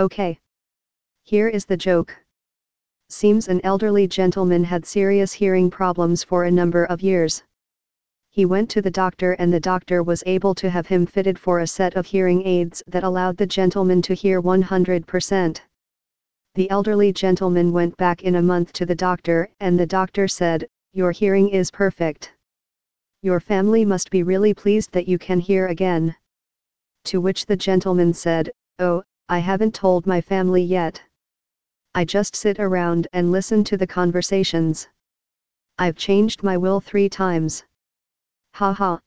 Okay. Here is the joke. Seems an elderly gentleman had serious hearing problems for a number of years. He went to the doctor and the doctor was able to have him fitted for a set of hearing aids that allowed the gentleman to hear 100%. The elderly gentleman went back in a month to the doctor and the doctor said, "Your hearing is perfect. Your family must be really pleased that you can hear again." To which the gentleman said, "Oh, I haven't told my family yet. I just sit around and listen to the conversations. I've changed my will 3 times. Haha,